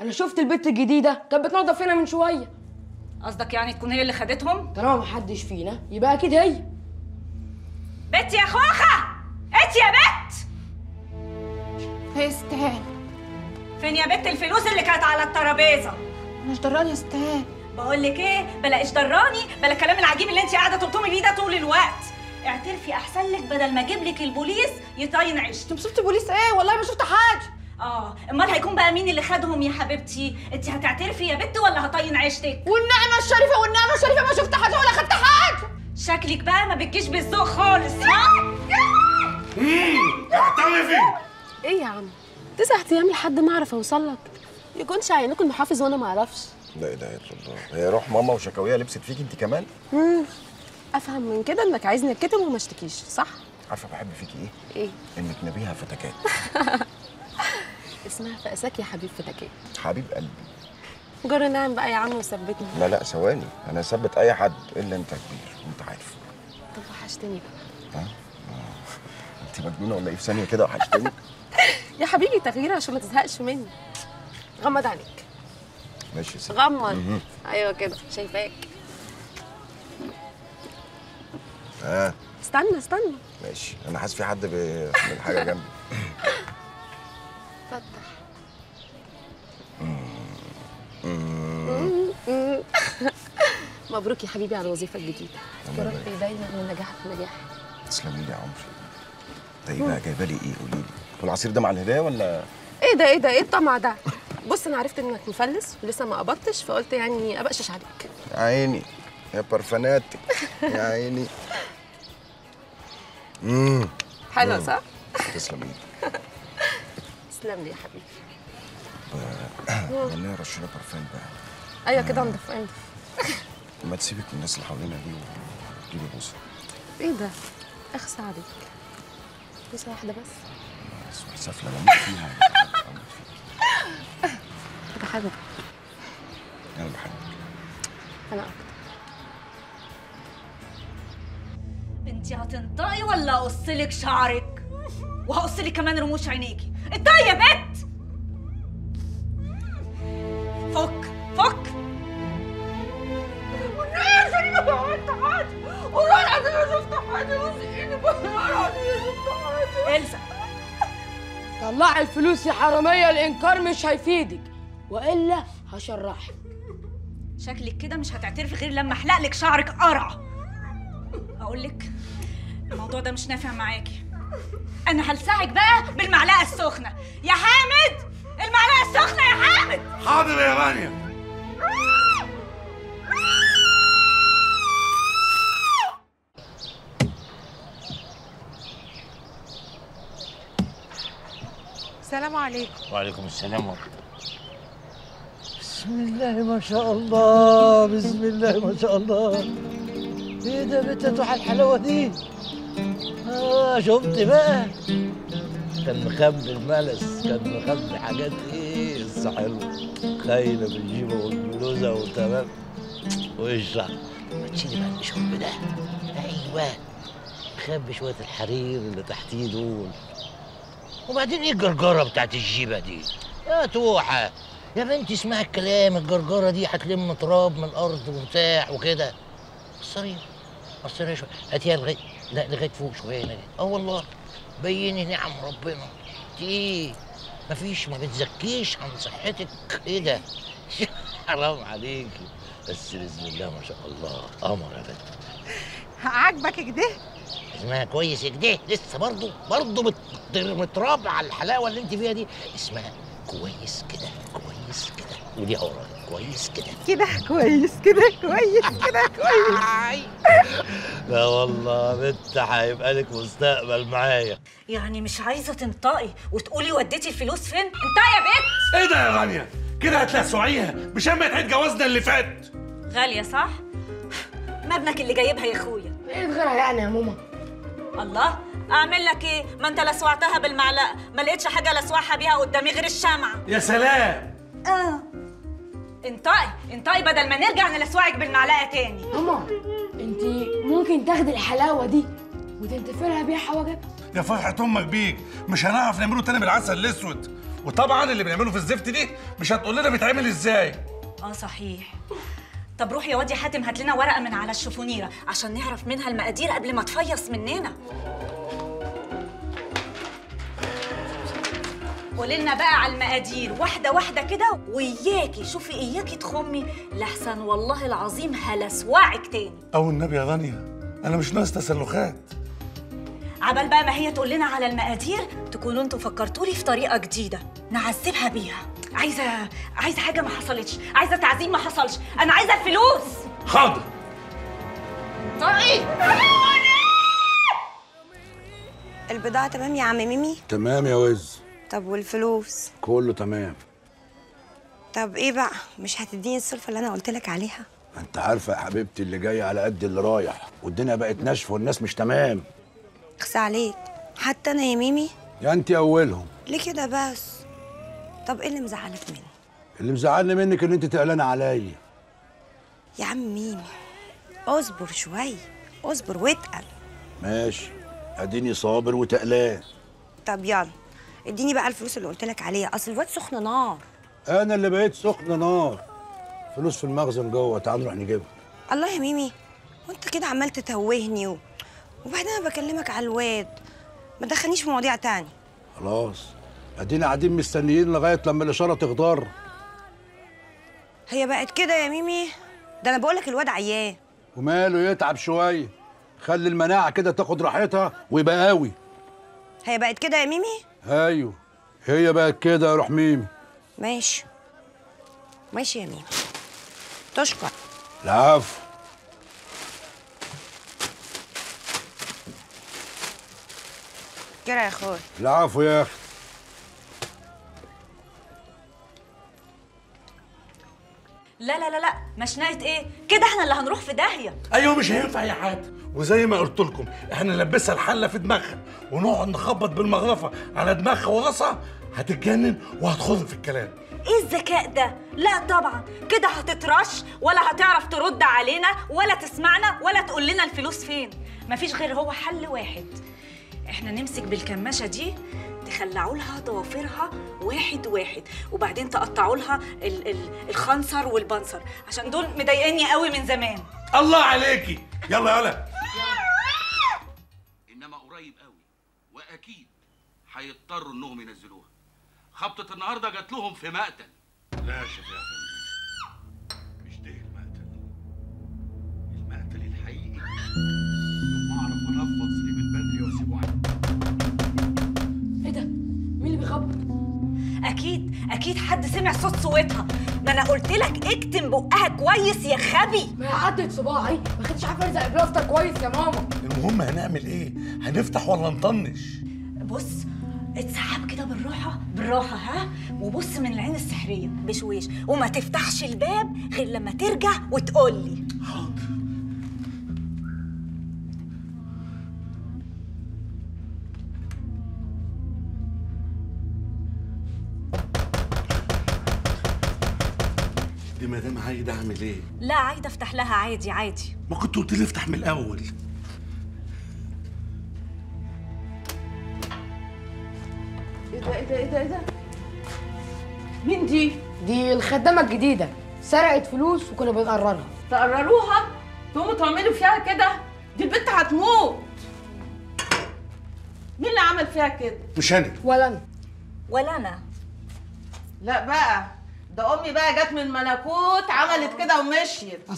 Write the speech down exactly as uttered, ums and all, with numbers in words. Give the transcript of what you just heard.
انا شفت البت الجديده كانت بتنضف هنا من شويه. قصدك يعني تكون هي اللي خدتهم؟ طالما محدش فينا يبقى اكيد هي. بت يا خوخه، ات يا بت. هي استهان. فين يا بت الفلوس اللي كانت على الترابيزه؟ مش دراني يا استهان. بقول لك ايه، بلا ايش دراني، بلا الكلام العجيب اللي انت قاعده تلطمي بيه ده طول الوقت. اعترفي احسن لك بدل ما اجيب لك البوليس يطين عيش. انت شفتي بوليس ايه؟ والله ما شفت حاجه. اه امال هيكون بقى مين اللي خدهم يا حبيبتي؟ انت هتعترفي يا بت ولا هطين عيشتك؟ والنعمه الشريفه والنعمه الشريفه ما شفت حاجه ولا خدت حاجه. شكلك بقى ما بتجيش بالذوق خالص. امم اعترفي. ايه يا عم تسع ايام لحد ما اعرف اوصل لك؟ يكونش عينكم المحافظ وانا ما اعرفش. لا اله الا الله، هي روح ماما وشكاويها لبست فيك انت كمان؟ امم افهم من كده انك عايزني اتكتم وما اشتكيش، صح؟ عارفه بحب فيكي ايه؟ ايه؟ انك نبيهه فتكات. اسمها فقساك يا حبيب فتكات. حبيب قلبي. جر نعم بقى يا عم وثبتني. لا لا ثواني، انا اثبت اي حد الا انت كبير وانت عارف. طب وحشتني بقى. ها؟ انت مجنونه ولا ايه؟ في ثانيه كده وحشتني؟ يا حبيبي تغيير عشان ما تزهقش مني. غمض عليك. ماشي يا سيدي. غمض. ايوه كده شايفاك. اه استنى استنى. ماشي انا حاسس في حد بيعمل حاجه جنبي. فتح. مبروك يا حبيبي على الوظيفه الجديده. ربنا يديمك من نجاح في نجاح. تسلمي لي يا عمري. طيب بقى جايبه لي ايه؟ قولي لي. والعصير ده مع الهدايا ولا ايه؟ ده ايه ده ايه الطمع ده؟ بص انا عرفت انك مفلس ولسه ما قبضتش، فقلت يعني ابقشش عليك. يا عيني يا برفاناتك يا عيني. امم حلوه صح؟ تسلم لي. تسلم لي يا حبيبي. والله رشنا برفان بقى. ايوه كده انضف انضف. ما تسيبك من الناس اللي حوالينا دي وتجيبي بوسه. ايه ده؟ اخسى عليك. بوسه واحده بس. بس سفله بموت فيها. أنا بحبك. أنا بحبك. أنا أكتر. أنتِ هتنطقي ولا أقصلك شعرك؟ وهقصلك كمان رموش عينيكي. انطقي يا بت! فك فك! والنبي يا شريف ما عملت حاجة! والله العظيم ما شفت حاجة، بس إيدي والله العظيم ما شفت حاجة. إلزق. طلعي الفلوس يا حرامية، الإنكار مش هيفيدك. والا هشرحك. شكلك كده مش هتعترفي غير لما احلق لك شعرك قرع. اقول لك الموضوع ده مش نافع معاكي، انا هلسعك بقى بالمعلقه السخنه. يا حامد المعلقه السخنه يا حامد. حاضر يا رانيا. السلام عليكم. وعليكم السلام ورحمه الله. بسم الله ما شاء الله، بسم الله ما شاء الله. ايه ده بنت تروح الحلاوه دي؟ اه شفت بقى، كان مخبي الملس، كان مخبي حاجات ايه بس حلوه، خاينه بالجيبه والبلوزه وتمام واشرح. ما تشيلي بقى الشرب ده. ايوه مخبي شويه الحرير اللي تحتيه دول. وبعدين ايه الجرجره بتاعت الجيبه دي؟ يا توحه يا بنتي اسمعي الكلام، الجرجره دي هتلم تراب من الارض وبتاع وكده. قصري قصري شويه، هاتيها لغايه لا لغايه فوق شويه هنا. اه والله بيني نعم ربنا. انت ايه؟ مفيش، ما بتزكيش عن صحتك. ايه ده؟ حرام عليكي. بس باذن الله ما شاء الله قمر يا بنتي. عاجبك كده؟ اسمها كويس كده، لسه برضه برضه متراب على الحلاوه اللي انت فيها دي. اسمها كويس كده كويس كده، ودي اورا كويس كده كده كويس كده كويس كده كويس. لا والله بنت هيبقى لك مستقبل معايا. يعني مش عايزه تنطقي وتقولي وديتي الفلوس فين؟ انطقي يا بنت. ايه ده يا غاليه؟ كده هتلسعيها بشمة عيد جوازنا اللي فات. غاليه صح؟ مبنك اللي جايبها يا اخويا. ايه غيرها يعني يا ماما؟ الله اعمل لك ايه؟ ما انت لسوعتها بالمعلقه، ما لقيتش حاجه لسوعها بيها قدامي غير الشمعه. يا سلام. اه انطقي انطقي بدل ما نرجع نلسوعك بالمعلقه تاني. ماما انت ممكن تاخدي الحلاوه دي وتنتفلها بيها حواجبك. يا فرحه امك بيك، مش هنعرف نعمله تاني بالعسل الاسود. وطبعا اللي بنعمله في الزفت دي مش هتقول لنا بيتعمل ازاي. اه صحيح. طب روح يا واد يا حاتم هات لنا ورقه من على الشفونيره عشان نعرف منها المقادير قبل ما تفيص مننا. قولي لنا بقى على المقادير واحده واحده كده، وإياكي شوفي إياكي تخمي لحسن والله العظيم هلسوعك تاني. أو النبي يا دنيا أنا مش ناقص تسلخات. عبال بقى ما هي تقول لنا على المقادير تكونوا انتوا فكرتوا لي في طريقه جديده نعذبها بيها. عايزه عايزه حاجه ما حصلتش، عايزه تعذيب ما حصلش، انا عايزه الفلوس. حاضر. طيب البضاعه تمام يا عم ميمي؟ تمام يا وز. طب والفلوس؟ كله تمام. طب ايه بقى، مش هتديني السلفه اللي انا قلت لك عليها؟ انت عارفه يا حبيبتي اللي جاي على قد اللي رايح، والدنيا بقت ناشفه والناس مش تمام. اخسى عليك، حتى انا يا ميمي؟ يا انت اولهم. ليه كده بس؟ طب ايه اللي مزعلك مني؟ اللي مزعلني منك ان انت تقلانه عليا. يا عم ميمي اصبر شويه، اصبر واتقل. ماشي، اديني صابر وتقلان. طب يلا اديني بقى الفلوس اللي قلت لك عليها، اصل الواد سخن نار. انا اللي بقيت سخن نار. فلوس في المخزن جوه، تعال نروح نجيبها. الله يا ميمي، وانت كده عمال تتوهني و... وبعدين انا بكلمك على الواد، ما تدخلنيش في مواضيع تاني. خلاص ادينا قاعدين مستنيين لغايه لما الاشاره تخضر. هي بقت كده يا ميمي؟ ده انا بقول لك الواد عياه. وماله يتعب شويه، خلي المناعه كده تاخد راحتها ويبقى قوي. هي بقت كده يا ميمي؟ ايوه هي بقت كده يا روح ميمي. ماشي ماشي يا ميمي، تشكر. العفو. كده يا اخويا. العفو يا اخي. لا لا لا لا، مشناقة ايه؟ كده احنا اللي هنروح في داهية. ايوه مش هينفع يا حاتم، وزي ما قلت لكم احنا نلبسها الحلة في دماغها ونقعد نخبط بالمغرفة على دماغها وراسها، هتتجنن وهتخض في الكلام. ايه الذكاء ده؟ لا طبعا، كده هتترش ولا هتعرف ترد علينا ولا تسمعنا ولا تقول لنا الفلوس فين. مفيش غير هو حل واحد، احنا نمسك بالكماشة دي تخلعوا لها ضوافرها واحد واحد، وبعدين تقطعوا لها ال ال الخنصر والبنصر عشان دول مضايقني قوي من زمان. الله عليكي، يلا يلا. انما قريب قوي واكيد هيضطروا انهم ينزلوها. خبطة النهارده جات لهم في مقتل. لا يا شيخ يا فندم، مش ده المقتل، المقتل الحقيقي لما اعرف انفض سليم البدري واسيبه عنه. أكيد أكيد حد سمع صوت صوتها، ما أنا قلت لك اكتم بقها كويس يا خبي. ما هي عدت صباعي، ما كنتش عارفة أرزق بلاستر كويس يا ماما. المهم هنعمل إيه؟ هنفتح ولا نطنش؟ بص اتسحب كده بالراحة بالراحة، ها؟ وبص من العين السحرية بشويش، وما تفتحش الباب غير لما ترجع وتقول لي. حاضر. دي مدام عايده اعمل ايه؟ لا عايده افتح لها عادي عادي. ما كنت قلت لي افتح من الاول. ايه ده ايه ده ايه ده ايه ده؟ مين دي؟ دي الخدامه الجديده، سرقت فلوس وكنا بنقررها. تقرروها؟ تقوموا تعملوا فيها كده؟ دي البنت هتموت. مين اللي عمل فيها كده؟ مش انا ولا انا ولا انا. لا بقى، ده امي بقى جت من ملكوت عملت كده ومشيت.